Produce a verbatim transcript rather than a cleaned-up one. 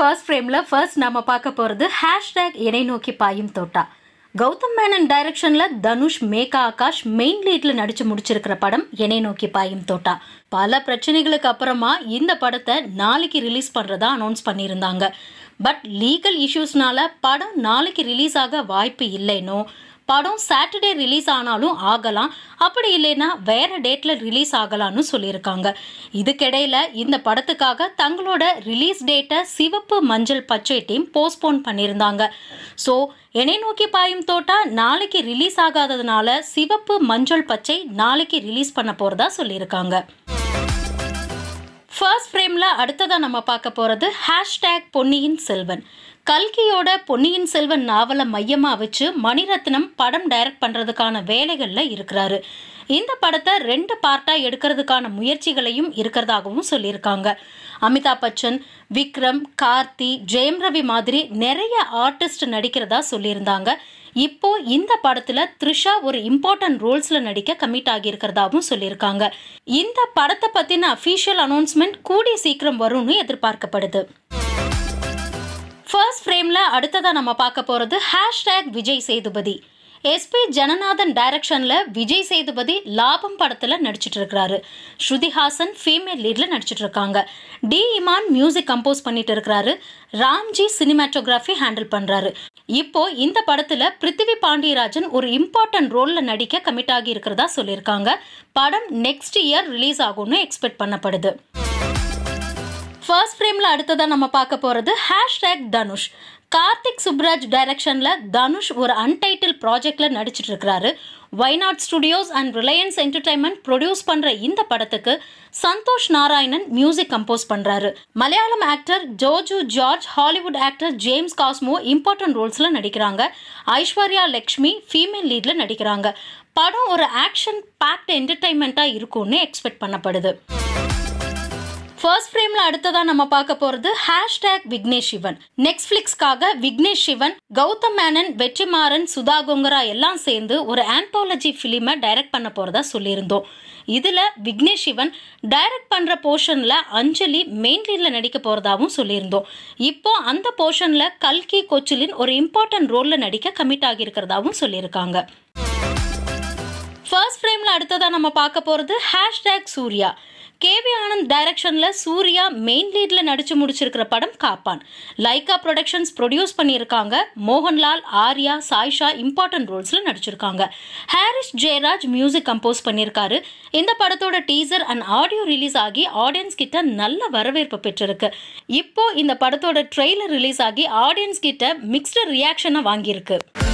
first frame la first nama paaka poradhu hashtag enai nokki paayum thota. Gautham Menon direction la Dhanush Meka Akash main lead la nadichu mudichirukra padam enai nokki paayum thota. Pala prachanigalukku apparama indha padatha naalikku release pandradha announce pannirundanga. But legal issues nala padam naalikku release aaga vaayippu illaino padam Saturday release aanalum aagalam appadi illena vera date la release aagalaanu sollirukanga. Idukedaila indha padathukaga thangaloda release date sivappu manjal pachai team postpone pannirundanga. So enai nokki paayum thota naalikku release aagadadanaala sivappu manjal pachai naalikku release panna poradha sollirukanga. First frame la adutha nama paaka poradhu hashtag Ponniyin Selvan. கல்கியோட Ponniyin Selvan நாவலை மையமா வச்சு மணிரத்னம் படம் direct பண்றதுக்கான வேலைகள்ல இருக்கிறாரு. இந்த படத்தை ரெண்டு பார்ட்டா எடுக்கிறதுக்கான முயற்சிகளையும் இருக்கிறதாகவும் சொல்லியிருக்காங்க. அமிதாப் பச்சன், விக்ரம், கார்த்தி, ஜெயம் ரவி மாதிரி நிறைய ஆர்டிஸ்ட் நடிக்கிறதா சொல்லியிருந்தாங்க. இப்போ இந்த படத்துல த்ரிஷா ஒரு இம்பார்ட்டன்ட் ரோல்ஸ்ல நடிக்க கமிட் ஆகி இருக்கிறதாவும் சொல்லியிருக்காங்க. இந்த படத்தை பத்தின அஃபிஷியல் அனௌன்ஸ்மெண்ட் கூடி சீக்கிரம் வரும்னு எதிர்பார்க்கப்படுது. First frame la adutha nama paaka poradhu hashtag Vijay Sethupathi. S P Jananathan direction la Vijay Sethupathi லாபம் படத்துல நடிச்சிட்டு இருக்காரு. ஸ்ருதி ஹாசன் ஃபீமேல் லீட்ல நடிச்சிட்டு இருக்காங்க. டி இமான் மியூசிக் கம்போஸ் பண்ணிட்டு இருக்காரு. ராம்ஜி சினிமாட்டோகிராஃபி ஹேண்டில் பண்றாரு. இப்போ இந்த படத்துல பிரித்திவி பாண்டியராஜன் ஒரு இம்பார்ட்டன்ட் ரோல்ல நடிக்க கமிட் ஆகி இருக்கிறதா சொல்லியிருக்காங்க. படம் நெக்ஸ்ட் இயர் ரிலீஸ் ஆகும்னு எக்ஸ்பெக்ட் பண்ணப்படுது. First frame la adutha nama paaka poradhu hashtag Dhanush. Karthik Subraj direction la Dhanush ஒரு untitled project la நடிச்சிட்டு இருக்காரு. Why Not Studios and Reliance Entertainment produce பண்ற இந்த படத்துக்கு சந்தோஷ் நாராயணன் மியூசிக் கம்போஸ் பண்றாரு. Malayalam actor Joju George, Hollywood actor James Cosmo important ரோல்ஸ்ல நடிக்கிறாங்க. Aishwarya Lakshmi female லீட்ல நடிக்கிறாங்க. படம் ஒரு ஆக்ஷன் பேக்ட் என்டர்டைன்மெண்டா இருக்கும்னு எக்ஸ்பெக்ட் பண்ணப்படுது. First frame la adutha nama paaka poradhu hashtag Vigneshivan. Netflix kaga Vigneshivan, Gautham Menon, Vetrimaran, Sudha Kongara ellam sendu oru anthology film direct panna poradha sollirundom. Idhula Vigneshivan direct பண்ற portion la Anjali main lead la nadikka poradhavum sollirundom. Ippo andha portion la Kalki Kochalin oru important role la nadikka commit aagi irukradhavum sollirukanga. First frame la adutha nama paaka poradhu hashtag Surya. K V Anand direction la Surya main lead la நடிச்சு முடிச்சிருக்கிற படம் காப்பான். Lyca productions produce பண்ணியிருக்காங்க. மோகன் Lal, Arya, Sayyeshaa important ரோல்ஸ்ல நடிச்சிருக்காங்க. Harris Jayaraj music compose பண்ணியிருக்காரு. இந்த படத்தோட teaser and audio release ஆகி ஆடியன்ஸ் கிட்ட நல்ல வரவேற்பு பெற்றிருக்கு. இப்போ இந்த படத்தோட ட்ரெய்லர் ரிலீஸ் ஆகி ஆடியன்ஸ் கிட்ட மிக்ஸ்டு ரியாக்ஷனை வாங்கியிருக்கு.